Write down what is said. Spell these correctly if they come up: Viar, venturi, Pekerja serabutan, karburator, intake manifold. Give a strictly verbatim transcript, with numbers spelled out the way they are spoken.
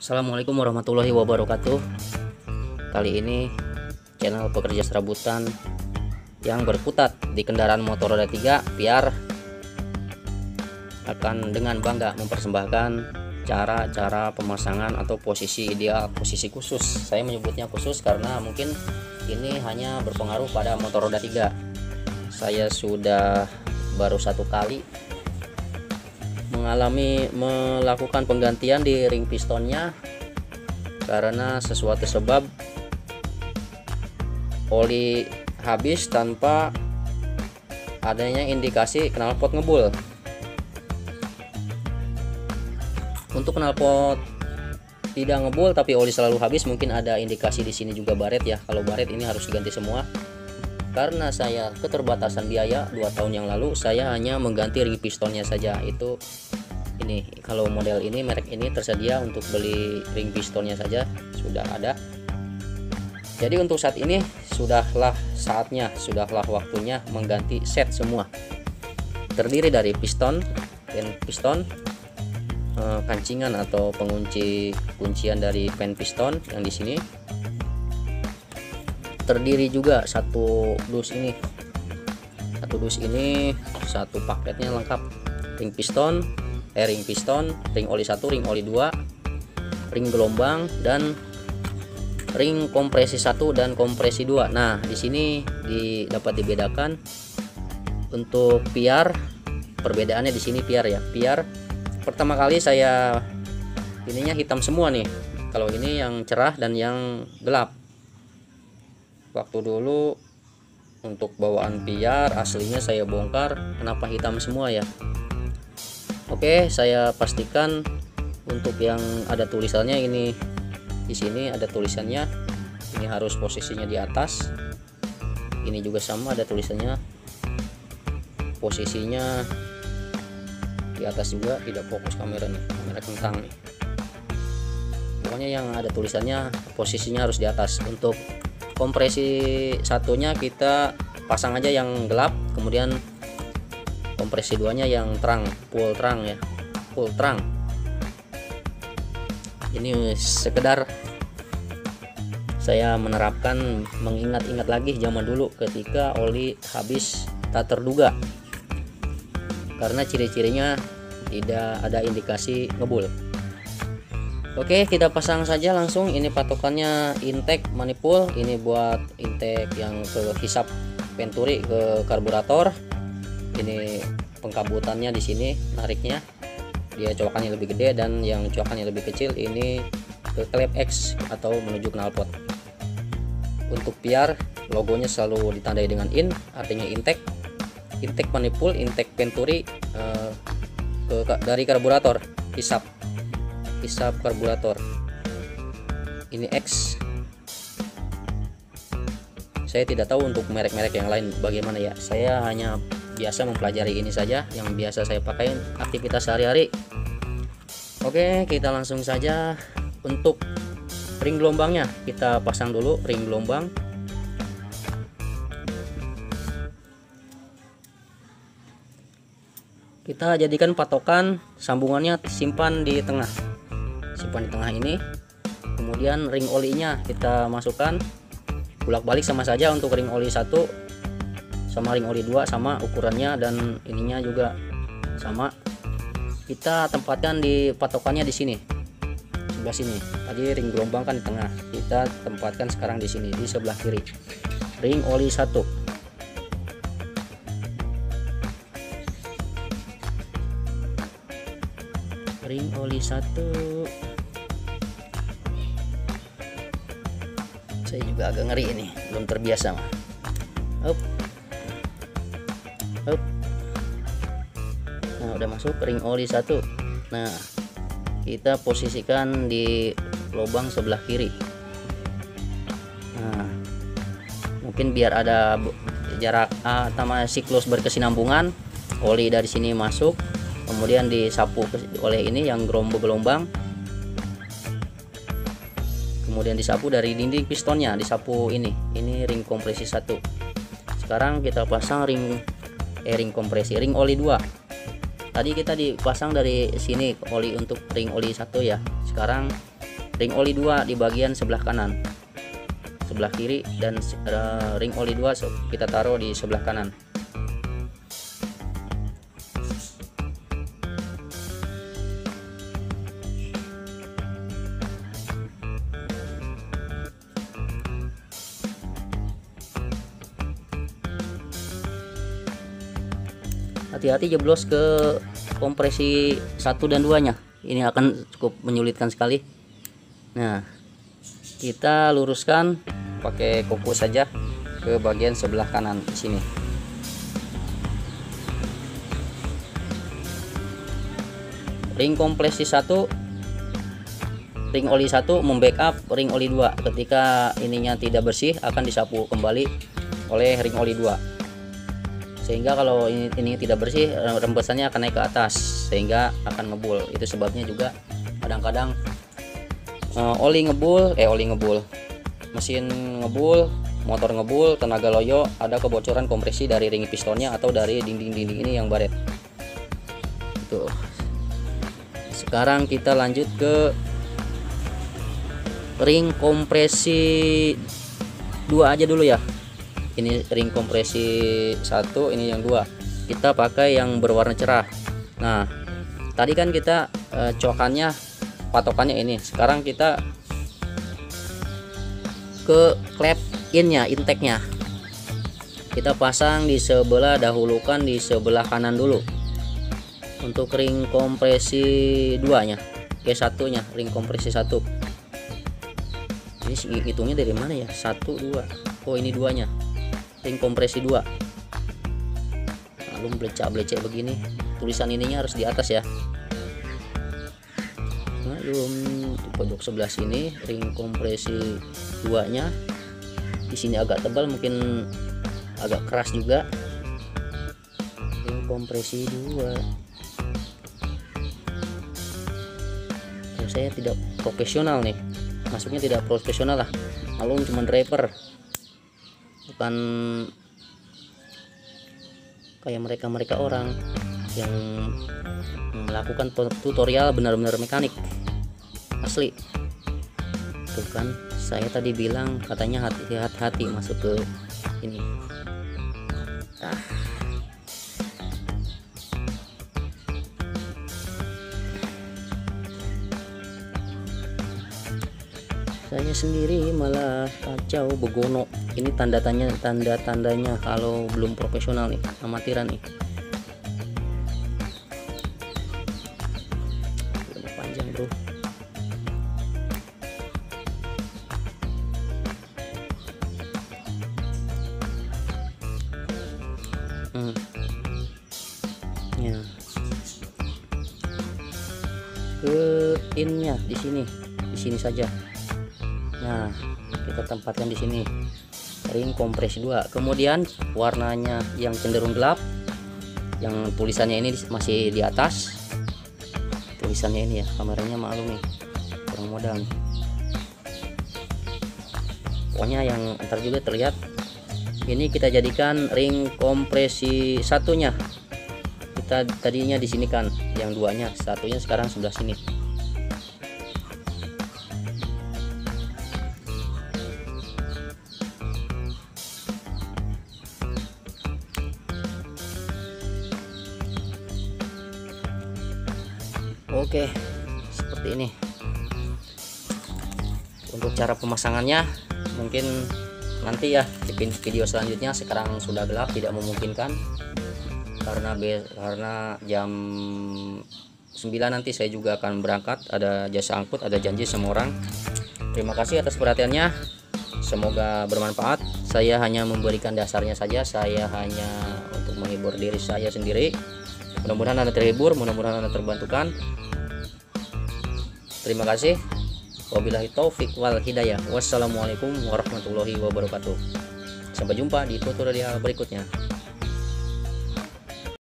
Assalamualaikum warahmatullahi wabarakatuh. Kali ini channel Pekerja Serabutan yang berkutat di kendaraan motor roda tiga Viar akan dengan bangga mempersembahkan cara-cara pemasangan atau posisi ideal, posisi khusus. Saya menyebutnya khusus karena mungkin ini hanya berpengaruh pada motor roda tiga. Saya sudah baru satu kali mengalami melakukan penggantian di ring pistonnya karena sesuatu sebab oli habis tanpa adanya indikasi knalpot ngebul. Untuk knalpot tidak ngebul tapi oli selalu habis, mungkin ada indikasi di sini juga baret ya. Kalau baret ini harus diganti semua. Karena saya keterbatasan biaya, dua tahun yang lalu saya hanya mengganti ring pistonnya saja. Itu ini kalau model ini, merek ini tersedia untuk beli ring pistonnya saja sudah ada. Jadi untuk saat ini sudahlah saatnya, sudahlah waktunya mengganti set semua. Terdiri dari piston, pen piston, kancingan atau pengunci kuncian dari pen piston yang di sini. Terdiri juga satu dus ini satu dus ini satu paketnya lengkap, ring piston eh ring piston ring oli satu, ring oli dua, ring gelombang, dan ring kompresi satu dan kompresi dua. Nah, di sini di, dapat dibedakan untuk Viar, perbedaannya di sini Viar ya. Viar pertama kali saya ininya hitam semua nih, kalau ini yang cerah dan yang gelap. Waktu dulu untuk bawaan Viar aslinya saya bongkar, kenapa hitam semua ya. Oke, saya pastikan untuk yang ada tulisannya ini, di sini ada tulisannya, ini harus posisinya di atas. Ini juga sama, ada tulisannya, posisinya di atas juga. Tidak fokus kamera nih, kamera kentang nih. Pokoknya yang ada tulisannya posisinya harus di atas. Untuk kompresi satunya kita pasang aja yang gelap, kemudian kompresi duanya yang terang, full terang ya, full terang. Ini sekedar saya menerapkan, mengingat-ingat lagi zaman dulu ketika oli habis tak terduga karena ciri-cirinya tidak ada indikasi ngebul. Oke, kita pasang saja langsung. Ini patokannya intake manifold, ini buat intake yang ke hisap venturi ke karburator. Ini pengkabutannya di sini, nariknya dia cokokannya lebih gede, dan yang cokokannya lebih kecil ini ke klep X atau menuju knalpot. Untuk Viar logonya selalu ditandai dengan in, artinya intake, intake manifold, intake venturi eh, ke, dari karburator, hisap hisap karburator. Ini X, saya tidak tahu untuk merek-merek yang lain bagaimana ya, saya hanya biasa mempelajari ini saja yang biasa saya pakai aktivitas sehari-hari. Oke, kita langsung saja. Untuk ring gelombangnya kita pasang dulu ring gelombang. Kita jadikan patokan sambungannya simpan di tengah, simpan di tengah ini. Kemudian ring olinya kita masukkan bolak-balik sama saja untuk ring oli satu sama ring oli dua, sama ukurannya dan ininya juga sama. Kita tempatkan di patokannya di sini, sebelah sini. Tadi ring gelombang kan di tengah, kita tempatkan sekarang di sini di sebelah kiri. Ring oli satu, ring oli satu. Saya juga agak ngeri ini, belum terbiasa mah. Up. Up. Nah, udah masuk ring oli satu. Nah, kita posisikan di lubang sebelah kiri. Nah, mungkin biar ada jarak A sama siklus berkesinambungan, oli dari sini masuk, kemudian disapu oleh ini yang gelombang. Kemudian disapu dari dinding pistonnya, disapu ini ini ring kompresi satu. Sekarang kita pasang ring eh, ring kompresi, ring oli dua. Tadi kita dipasang dari sini oli untuk ring oli satu ya. Sekarang ring oli dua di bagian sebelah kanan, sebelah kiri, dan uh, ring oli dua kita taruh di sebelah kanan. Hati-hati jeblos ke kompresi satu dan duanya, ini akan cukup menyulitkan sekali. Nah, kita luruskan pakai kuku saja ke bagian sebelah kanan di sini. Ring kompresi satu, ring oli satu membackup ring oli dua. Ketika ininya tidak bersih akan disapu kembali oleh ring oli dua. Sehingga kalau ini, ini tidak bersih, rembesannya akan naik ke atas sehingga akan ngebul. Itu sebabnya juga kadang-kadang uh, oli ngebul, eh oli ngebul mesin ngebul, motor ngebul, tenaga loyo, ada kebocoran kompresi dari ring pistonnya atau dari dinding-dinding ini yang baret. Tuh. Sekarang kita lanjut ke ring kompresi dua aja dulu ya. Ini ring kompresi satu, ini yang dua. Kita pakai yang berwarna cerah. Nah, tadi kan kita e, cokannya, patokannya ini. Sekarang kita ke clap innya, intake-nya. Kita pasang di sebelah, dahulukan di sebelah kanan dulu. Untuk ring kompresi duanya, ke satunya, ring kompresi satu. Ini hitungnya dari mana ya? Satu, dua. Oh, ini duanya. Ring kompresi dua, lalu belecak-belecak begini. Tulisan ininya harus di atas ya. Nah, di pojok sebelah sini ring kompresi dua nya di sini agak tebal, mungkin agak keras juga. Ring kompresi dua, saya tidak profesional nih, masuknya tidak profesional lah, lalu cuma driver, bukan kayak mereka-mereka orang yang melakukan tutorial benar-benar mekanik asli. Tuh kan, saya tadi bilang katanya hati-hati masuk ke ini. Nah, saya sendiri malah kacau begono. Ini tanda-tanya tanda-tandanya kalau belum profesional nih, amatiran nih. Lebih panjang, bro. Hmm. Ya. Ke innya di sini, di sini saja. Nah, kita tempatkan di sini ring kompresi dua. Kemudian warnanya yang cenderung gelap, yang tulisannya ini masih di atas, tulisannya ini ya, kameranya maklum nih kurang modal nih. Pokoknya yang ntar juga terlihat. Ini kita jadikan ring kompresi satunya, kita tadinya di sini kan yang duanya, satunya sekarang sebelah sini. Oke, seperti ini. Untuk cara pemasangannya mungkin nanti ya di video selanjutnya. Sekarang sudah gelap, tidak memungkinkan karena karena jam sembilan nanti saya juga akan berangkat, ada jasa angkut, ada janji sama orang. Terima kasih atas perhatiannya, semoga bermanfaat. Saya hanya memberikan dasarnya saja, saya hanya untuk menghibur diri saya sendiri. Mudah-mudahan Anda terhibur, mudah-mudahan Anda terbantukan. Terima kasih. Wabillahi taufik wal hidayah. Wassalamualaikum warahmatullahi wabarakatuh. Sampai jumpa di tutorial berikutnya.